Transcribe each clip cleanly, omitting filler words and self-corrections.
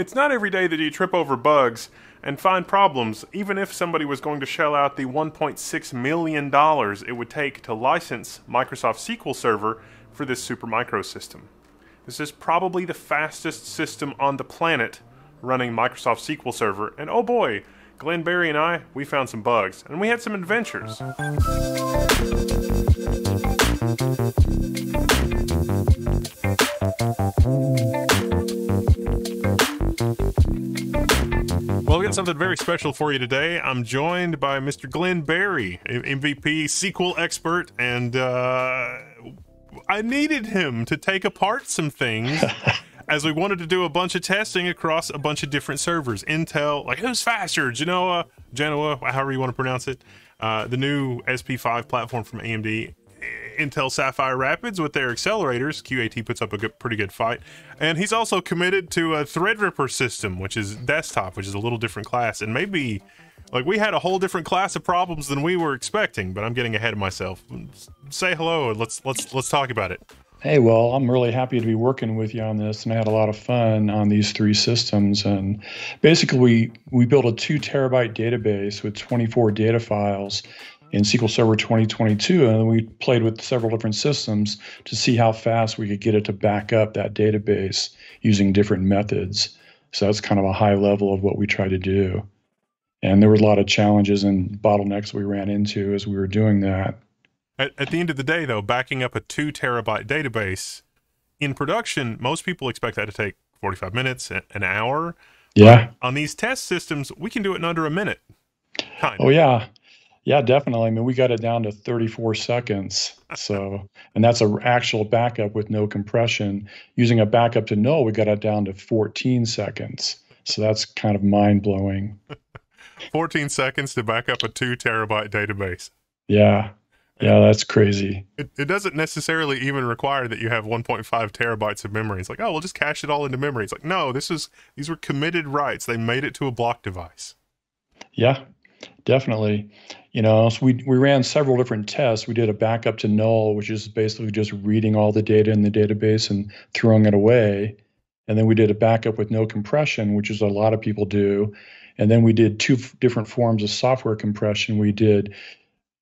It's not every day that you trip over bugs and find problems, even if somebody was going to shell out the $1.6 million it would take to license Microsoft SQL Server for this Supermicro system. This is probably the fastest system on the planet running Microsoft SQL Server, and oh boy, Glenn Berry and I, we found some bugs, and we had some adventures. Well, we got something very special for you today. I'm joined by Mr. Glenn Berry, MVP SQL expert, and I needed him to take apart some things as we wanted to do a bunch of testing across a bunch of different servers. Intel, like who's faster, Genoa, however you want to pronounce it, the new SP5 platform from AMD, Intel Sapphire Rapids with their accelerators. QAT puts up a pretty good fight. And he's also committed to a Threadripper system, which is desktop, which is a little different class. And maybe, like, we had a whole different class of problems than we were expecting, but I'm getting ahead of myself. Say hello and let's talk about it. Hey, well, I'm really happy to be working with you on this, and I had a lot of fun on these three systems. And basically, we built a 2 terabyte database with 24 data files in SQL Server 2022, and we played with several different systems to see how fast we could get it to back up that database using different methods. So that's kind of a high level of what we try to do. And there were a lot of challenges and bottlenecks we ran into as we were doing that. At the end of the day, though, backing up a 2 terabyte database in production, most people expect that to take 45 minutes, an hour. Yeah. But on these test systems, we can do it in under a minute. Kind of. Oh, yeah. Yeah, definitely. I mean, we got it down to 34 seconds. So, and that's an actual backup with no compression. Using a backup to null, we got it down to 14 seconds. So that's kind of mind-blowing. 14 seconds to back up a 2 terabyte database. Yeah. Yeah, that's crazy. It doesn't necessarily even require that you have 1.5 terabytes of memory. It's like, oh, we'll just cache it all into memory. It's like, no, these were committed writes. They made it to a block device. Yeah, definitely. You know, so we ran several different tests. We did a backup to null, which is basically just reading all the data in the database and throwing it away. And then we did a backup with no compression, which is a lot of people do. And then we did two different forms of software compression. We did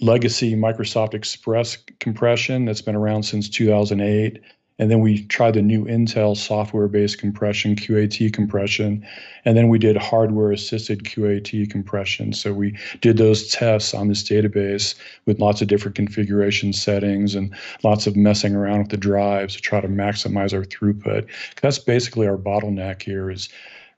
legacy Microsoft Express compression that's been around since 2008. And then we tried the new Intel software-based compression, QAT compression. And then we did hardware-assisted QAT compression. So we did those tests on this database with lots of different configuration settings and lots of messing around with the drives to try to maximize our throughput. That's basically our bottleneck here is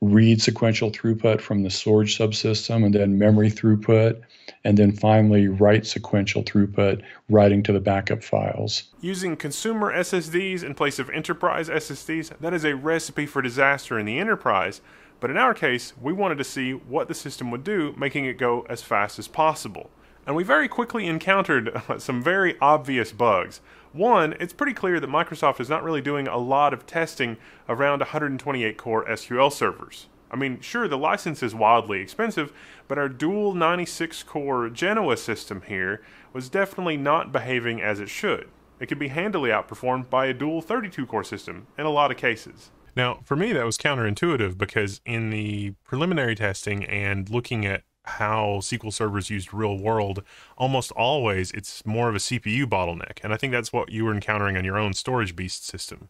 read sequential throughput from the storage subsystem and then memory throughput, and then finally write sequential throughput, writing to the backup files. Using consumer SSDs in place of enterprise SSDs, that is a recipe for disaster in the enterprise. But in our case, we wanted to see what the system would do, making it go as fast as possible. And we very quickly encountered some very obvious bugs. One, it's pretty clear that Microsoft is not really doing a lot of testing around 128-core SQL servers. I mean, sure, the license is wildly expensive, but our dual 96-core Genoa system here was definitely not behaving as it should. It could be handily outperformed by a dual 32-core system in a lot of cases. Now, for me, that was counterintuitive because in the preliminary testing and looking at how SQL servers used real world, almost always it's more of a CPU bottleneck. And I think that's what you were encountering on your own storage beast system.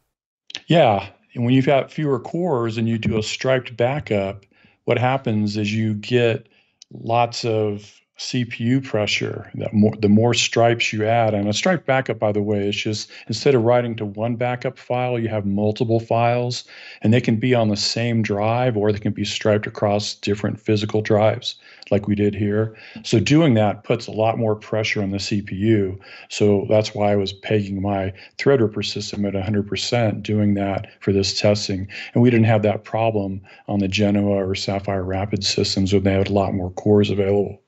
Yeah. And when you've got fewer cores and you do a striped backup, what happens is you get lots of CPU pressure. The more stripes you add, and a striped backup, by the way, is just instead of writing to one backup file, you have multiple files, and they can be on the same drive or they can be striped across different physical drives like we did here. So doing that puts a lot more pressure on the CPU. So that's why I was pegging my Threadripper system at 100% doing that for this testing. And we didn't have that problem on the Genoa or Sapphire Rapids systems when they had a lot more cores available.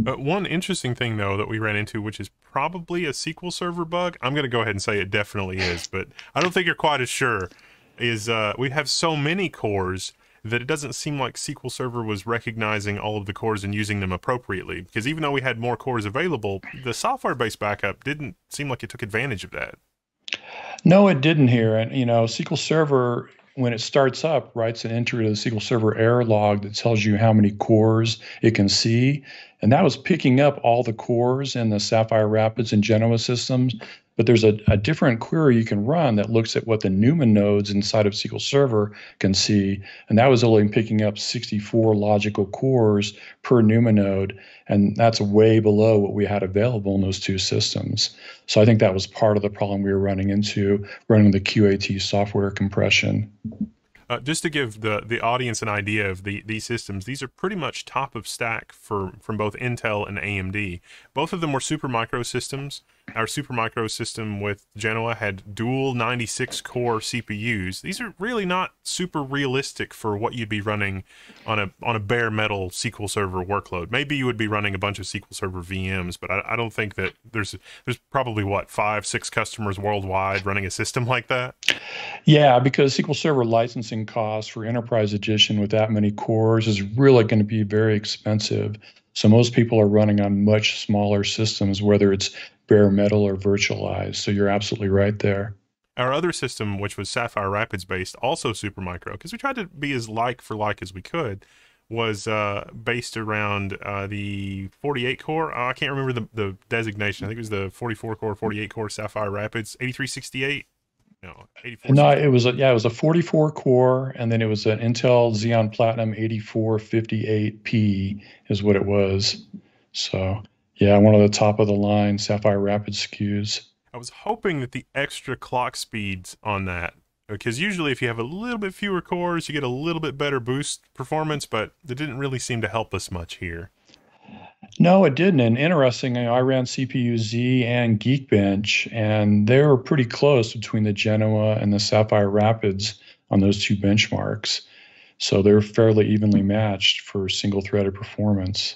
But one interesting thing, though, that we ran into, which is probably a SQL Server bug, I'm going to go ahead and say it definitely is, but I don't think you're quite as sure, is we have so many cores that it doesn't seem like SQL Server was recognizing all of the cores and using them appropriately. Because even though we had more cores available, the software-based backup didn't seem like it took advantage of that. No, it didn't here. And, you know, SQL Server when it starts up, writes an entry to the SQL Server error log that tells you how many cores it can see. And that was picking up all the cores in the Sapphire Rapids and Genoa systems. But there's a different query you can run that looks at what the NUMA nodes inside of SQL Server can see. And that was only picking up 64 logical cores per NUMA node. And that's way below what we had available in those two systems. So I think that was part of the problem we were running into, running the QAT software compression. Just to give the audience an idea of these systems, these are pretty much top of stack from both Intel and AMD. Both of them were Supermicro systems. Our Supermicro system with Genoa had dual 96-core CPUs. These are really not super realistic for what you'd be running on a bare metal SQL Server workload. Maybe you would be running a bunch of SQL Server VMs, but I don't think that there's probably, what, 5-6 customers worldwide running a system like that? Yeah, because SQL Server licensing costs for Enterprise Edition with that many cores is really going to be very expensive. So most people are running on much smaller systems, whether it's bare metal or virtualized. So you're absolutely right there. Our other system, which was Sapphire Rapids based, also Supermicro, because we tried to be as like for like as we could, was based around the 48 core. I can't remember the designation. I think it was the 44 core, 48 core Sapphire Rapids, 8368. No, 84. No, it was a 44 core, and then it was an Intel Xeon Platinum 8458P is what it was. So yeah, one of the top of the line Sapphire Rapids SKUs. I was hoping that the extra clock speeds on that, because usually if you have a little bit fewer cores, you get a little bit better boost performance, but it didn't really seem to help us much here. No, it didn't. And interestingly, I ran CPU-Z and Geekbench, and they were pretty close between the Genoa and the Sapphire Rapids on those two benchmarks. So they're fairly evenly matched for single-threaded performance.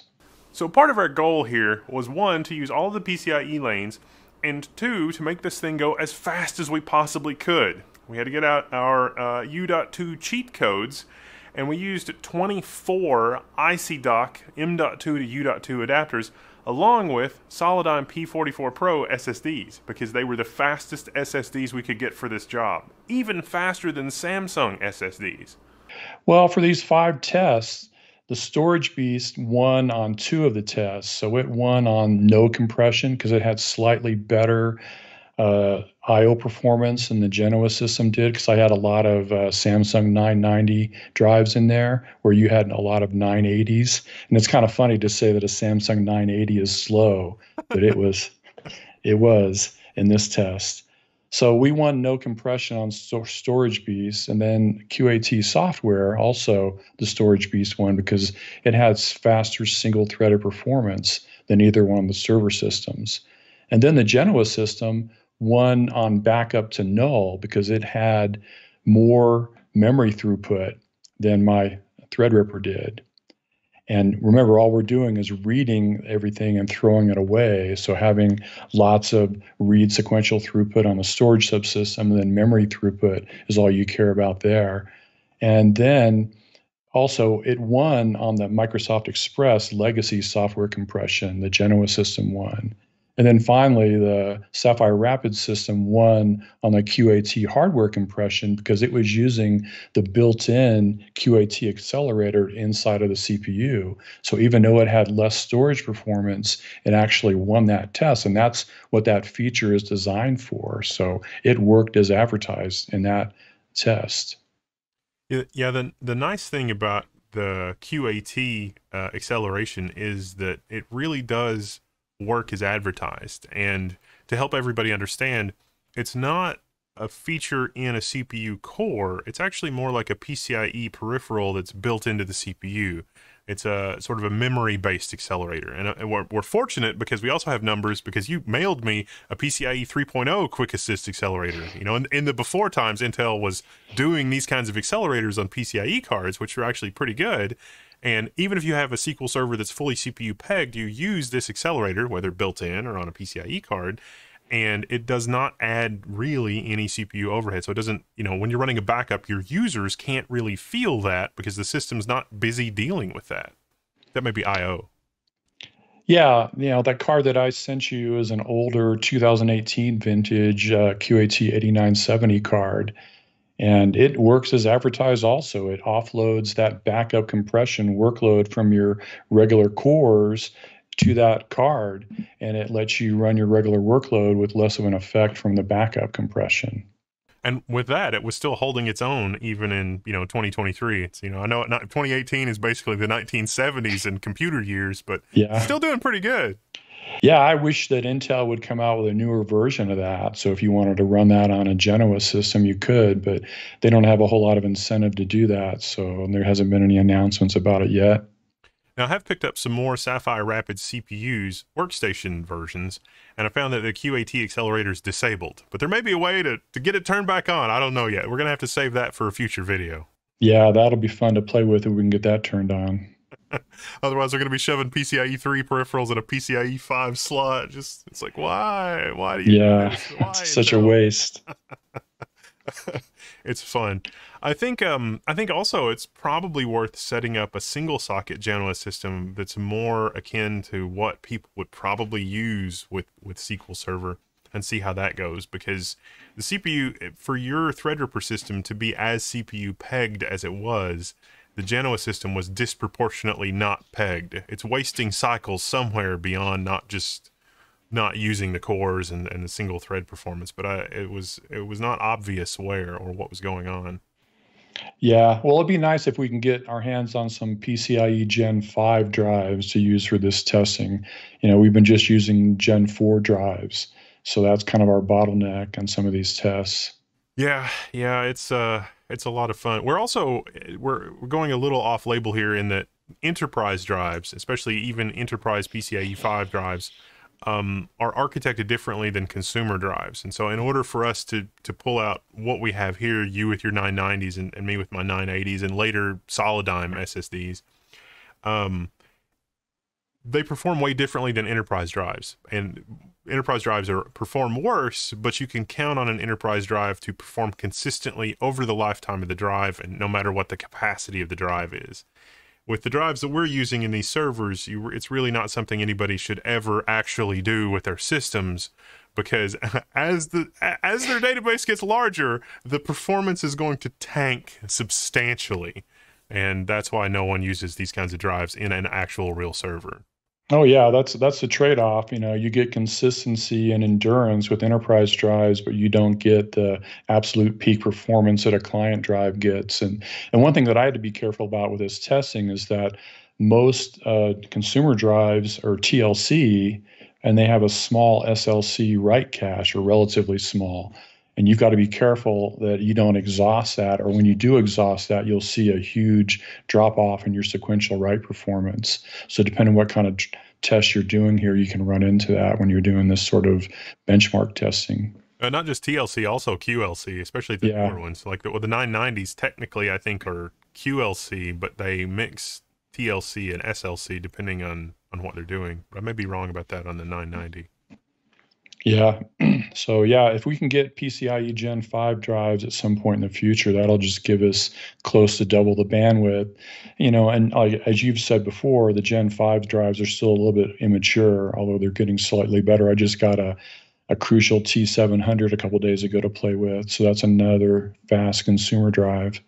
So part of our goal here was, one, to use all the PCIe lanes, and two, to make this thing go as fast as we possibly could. We had to get out our U.2 cheat codes, and we used 24 IC Dock M.2 to U.2 adapters, along with Solidine P44 Pro SSDs, because they were the fastest SSDs we could get for this job, even faster than Samsung SSDs. Well, for these 5 tests, the Storage Beast won on 2 of the tests. So it won on no compression because it had slightly better I/O performance than the Genoa system did, because I had a lot of Samsung 990 drives in there where you had a lot of 980s. And it's kind of funny to say that a Samsung 980 is slow, but it was in this test. So we won no compression on Storage Beast, and then QAT software, also the Storage Beast won because it has faster single-threaded performance than either one of the server systems. And then the Genoa system won on backup to null because it had more memory throughput than my Threadripper did. And remember, all we're doing is reading everything and throwing it away. So having lots of read sequential throughput on the storage subsystem, and then memory throughput is all you care about there. And then also it won on the Microsoft Express legacy software compression, the Genoa system won. And then finally, the Sapphire Rapids system won on the QAT hardware compression because it was using the built-in QAT accelerator inside of the CPU. So even though it had less storage performance, it actually won that test. And that's what that feature is designed for. So it worked as advertised in that test. Yeah, the nice thing about the QAT acceleration is that it really does work is advertised. And to help everybody understand, it's not a feature in a CPU core. It's actually more like a PCIe peripheral that's built into the CPU. It's a sort of a memory-based accelerator. And we're fortunate because we also have numbers, because you mailed me a PCIe 3.0 quick assist accelerator. You know, in the before times, Intel was doing these kinds of accelerators on PCIe cards, which are actually pretty good. And even if you have a SQL Server that's fully CPU pegged, you use this accelerator, whether built in or on a PCIe card, and it does not add really any CPU overhead. So it doesn't, you know, when you're running a backup, your users can't really feel that because the system's not busy dealing with that. That may be I/O. Yeah, you know, that card that I sent you is an older 2018 vintage QAT8970 card. And it works as advertised also. It offloads that backup compression workload from your regular cores to that card, and it lets you run your regular workload with less of an effect from the backup compression. And with that, it was still holding its own even in 2023. It's I know 2018 is basically the 1970s in computer years, but yeah, still doing pretty good. Yeah, I wish that Intel would come out with a newer version of that. So if you wanted to run that on a Genoa system, you could, but they don't have a whole lot of incentive to do that. So there hasn't been any announcements about it yet. Now, I have picked up some more Sapphire Rapids CPUs, workstation versions, and I found that the QAT accelerator is disabled. But there may be a way to get it turned back on. I don't know yet. We're going to have to save that for a future video. Yeah, that'll be fun to play with if we can get that turned on. Otherwise, we're going to be shoving PCIe 3 peripherals in a PCIe 5 slot. Just, it's like, why? Why do you do this? Why? It's such a waste. It's fun. I think also it's probably worth setting up a single socket Genoa system that's more akin to what people would probably use with SQL Server and see how that goes, because the CPU for your Threadripper system to be as CPU pegged as it was, the Genoa system was disproportionately not pegged. It's wasting cycles somewhere beyond not just not using the cores and the single thread performance, but it was not obvious where or what was going on. Yeah, well, it'd be nice if we can get our hands on some PCIe Gen 5 drives to use for this testing. We've been just using Gen 4 drives, so that's kind of our bottleneck on some of these tests. Yeah, it's a lot of fun. We're also we're going a little off label here in that enterprise drives, especially even enterprise PCIe 5 drives, are architected differently than consumer drives. And so in order for us to pull out what we have here, you with your 990s and me with my 980s and later Solidine SSDs, they perform way differently than enterprise drives. And enterprise drives perform worse, but you can count on an enterprise drive to perform consistently over the lifetime of the drive and no matter what the capacity of the drive is. With the drives that we're using in these servers, it's really not something anybody should ever actually do with their systems, because as their database gets larger, the performance is going to tank substantially. And that's why no one uses these kinds of drives in an actual real server. Oh yeah, that's the trade-off. You get consistency and endurance with enterprise drives, but you don't get the absolute peak performance that a client drive gets. And one thing that I had to be careful about with this testing is that most consumer drives are TLC, and they have a small SLC write cache, or relatively small. And you've got to be careful that you don't exhaust that, or when you do exhaust that, you'll see a huge drop-off in your sequential write performance. So depending on what kind of test you're doing here, you can run into that when you're doing this sort of benchmark testing. Not just TLC, also QLC, especially the newer ones. Like the 990s technically, I think, are QLC, but they mix TLC and SLC depending on what they're doing. I may be wrong about that on the 990. Yeah. So yeah, if we can get PCIe Gen 5 drives at some point in the future, that'll just give us close to double the bandwidth, and as you've said before, the Gen 5 drives are still a little bit immature, although they're getting slightly better. I just got a Crucial T700 a couple days ago to play with. So that's another fast consumer drive.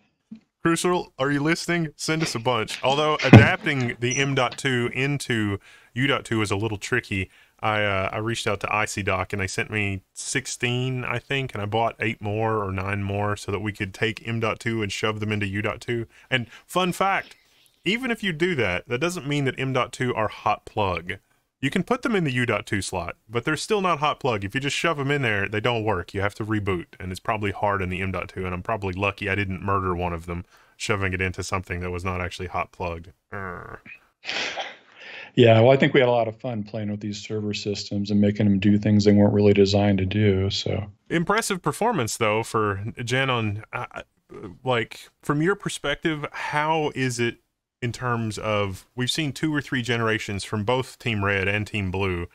Crucial, are you listening? Send us a bunch. Although adapting the M.2 into U.2 is a little tricky. I reached out to IC Dock and they sent me 16, I think, and I bought 8 more or 9 more so that we could take M.2 and shove them into U.2. And fun fact, even if you do that, that doesn't mean that M.2 are hot plug. You can put them in the U.2 slot, but they're still not hot plug. If you just shove them in there, they don't work. You have to reboot, and it's probably hard in the M.2, and I'm probably lucky I didn't murder one of them, shoving it into something that was not actually hot plugged. Yeah, well, I think we had a lot of fun playing with these server systems and making them do things they weren't really designed to do. So impressive performance, though, for Genon. Like, from your perspective, how is it in terms of, we've seen 2 or 3 generations from both Team Red and Team Blue.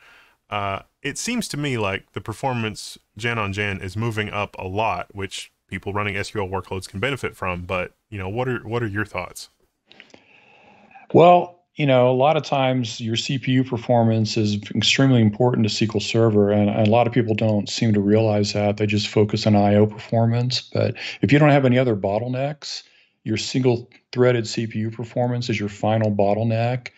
It seems to me like the performance gen on gen is moving up a lot, which people running SQL workloads can benefit from. But what are your thoughts? Well, you know, a lot of times your CPU performance is extremely important to SQL Server, and a lot of people don't seem to realize that. They just focus on I/O performance. But if you don't have any other bottlenecks, your single-threaded CPU performance is your final bottleneck.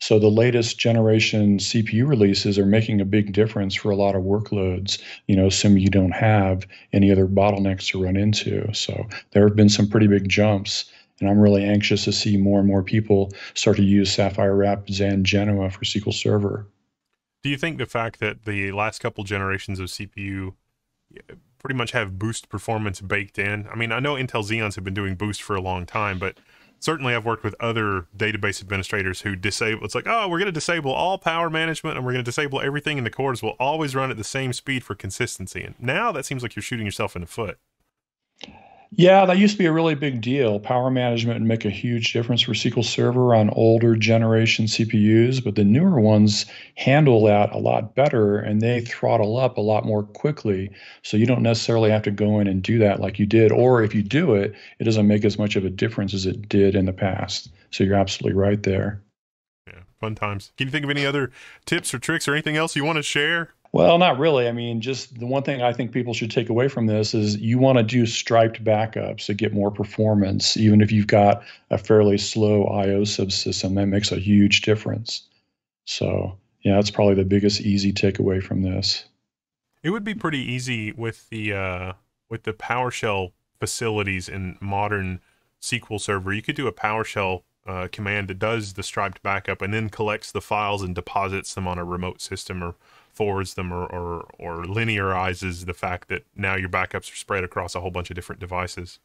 So the latest generation CPU releases are making a big difference for a lot of workloads, you know, assuming you don't have any other bottlenecks to run into. So there have been some pretty big jumps, and I'm really anxious to see more and more people start to use Sapphire Rapids and Genoa for SQL Server. Do you think the fact that the last couple generations of CPU pretty much have boost performance baked in? I mean, I know Intel Xeons have been doing boost for a long time, but certainly I've worked with other database administrators who disable, it's like, oh, we're going to disable all power management and we're going to disable everything, and the cores will always run at the same speed for consistency. And now that seems like you're shooting yourself in the foot. Yeah, that used to be a really big deal. Power management would make a huge difference for SQL Server on older generation CPUs, but the newer ones handle that a lot better, and they throttle up a lot more quickly. So you don't necessarily have to go in and do that like you did, or if you do it, it doesn't make as much of a difference as it did in the past. So you're absolutely right there. Yeah, fun times. Can you think of any other tips or tricks or anything else you want to share? Well, not really. I mean, just the one thing I think people should take away from this is you want to do striped backups to get more performance, even if you've got a fairly slow I/O subsystem. That makes a huge difference. So, yeah, that's probably the biggest easy takeaway from this. It would be pretty easy with the PowerShell facilities in modern SQL Server. You could do a PowerShell command that does the striped backup and then collects the files and deposits them on a remote system, or forwards them, or linearizes the fact that now your backups are spread across a whole bunch of different devices.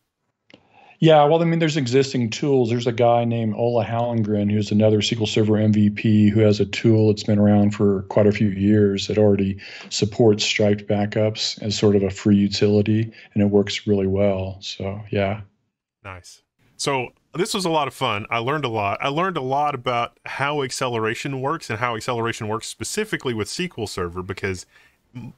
Yeah, well, I mean, there's existing tools. There's a guy named Ola Hallengren, who's another SQL Server MVP, who has a tool that's been around for quite a few years that already supports striped backups as sort of a free utility, and it works really well. So, yeah. Nice. So this was a lot of fun. I learned a lot. I learned a lot about how acceleration works, and how acceleration works specifically with SQL Server, because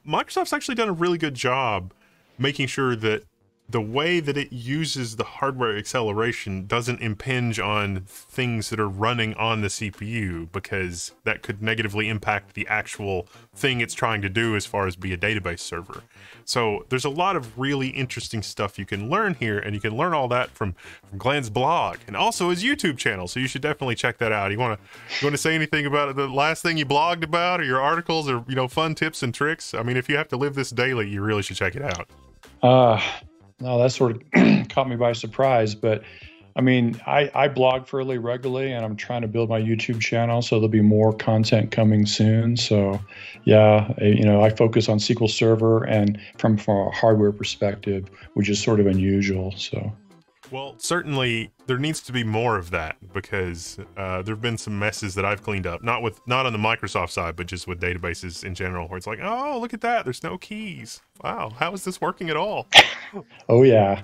Microsoft's actually done a really good job making sure that the way that it uses the hardware acceleration doesn't impinge on things that are running on the CPU, because that could negatively impact the actual thing it's trying to do as far as be a database server. So there's a lot of really interesting stuff you can learn here, and you can learn all that from Glenn's blog and also his YouTube channel. So you should definitely check that out. You want to say anything about the last thing you blogged about, or your articles, or, you know, fun tips and tricks? I mean, if you have to live this daily, you really should check it out. No, that sort of caught me by surprise, but I mean, I blog fairly regularly, and I'm trying to build my YouTube channel, so there'll be more content coming soon. So yeah, you know, I focus on SQL Server, and from a hardware perspective, which is sort of unusual. So, well, certainly there needs to be more of that, because there've been some messes that I've cleaned up, not on the Microsoft side, but just with databases in general, where it's like, oh, look at that, there's no keys. Wow, how is this working at all? Oh yeah,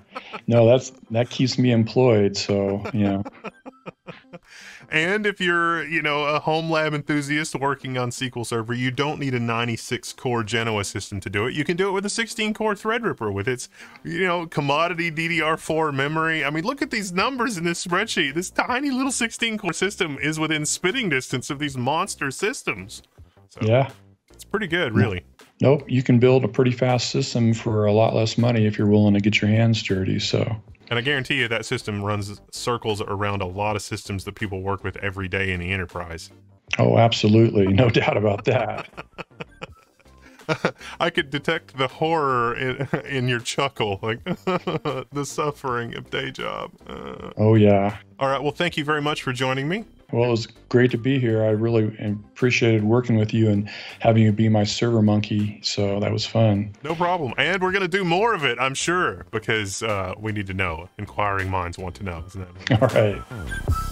no, that keeps me employed. So, you know. And if you're, you know, a home lab enthusiast working on SQL Server, you don't need a 96-core Genoa system to do it. You can do it with a 16-core Threadripper with its, you know, commodity DDR4 memory. I mean, look at these numbers in this spreadsheet. This tiny little 16-core system is within spitting distance of these monster systems. So, yeah, it's pretty good, really. Nope, you can build a pretty fast system for a lot less money if you're willing to get your hands dirty, so. And I guarantee you that system runs circles around a lot of systems that people work with every day in the enterprise. Oh, absolutely. No doubt about that. I could detect the horror in your chuckle, like the suffering of day job. Oh, yeah. All right. Well, thank you very much for joining me. Well, it was great to be here. I really appreciated working with you and having you be my server monkey. So that was fun. No problem. And we're going to do more of it, I'm sure, because we need to know. Inquiring minds want to know, isn't it? All right.